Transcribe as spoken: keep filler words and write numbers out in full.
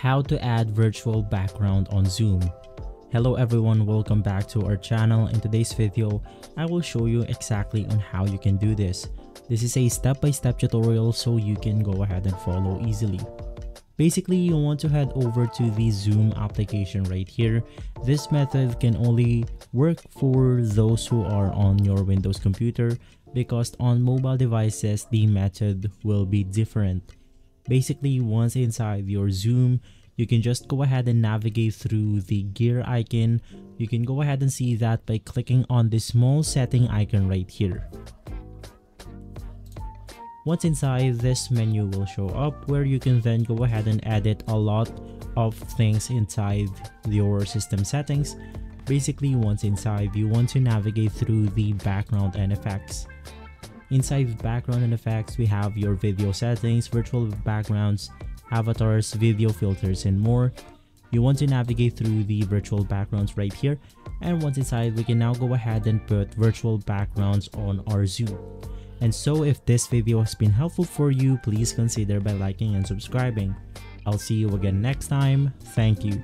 How to add virtual background on Zoom. Hello everyone, welcome back to our channel. In today's video, I will show you exactly on how you can do this. This is a step-by-step tutorial so you can go ahead and follow easily. Basically, you want to head over to the Zoom application right here. This method can only work for those who are on your Windows computer because on mobile devices, the method will be different. Basically, once inside your Zoom, you can just go ahead and navigate through the gear icon. You can go ahead and see that by clicking on the small setting icon right here. Once inside, this menu will show up where you can then go ahead and edit a lot of things inside your system settings. Basically, once inside, you want to navigate through the background and effects. Inside background and effects, we have your video settings, virtual backgrounds, avatars, video filters, and more. You want to navigate through the virtual backgrounds right here. And once inside, we can now go ahead and put virtual backgrounds on our Zoom. And so if this video has been helpful for you, please consider by liking and subscribing. I'll see you again next time. Thank you.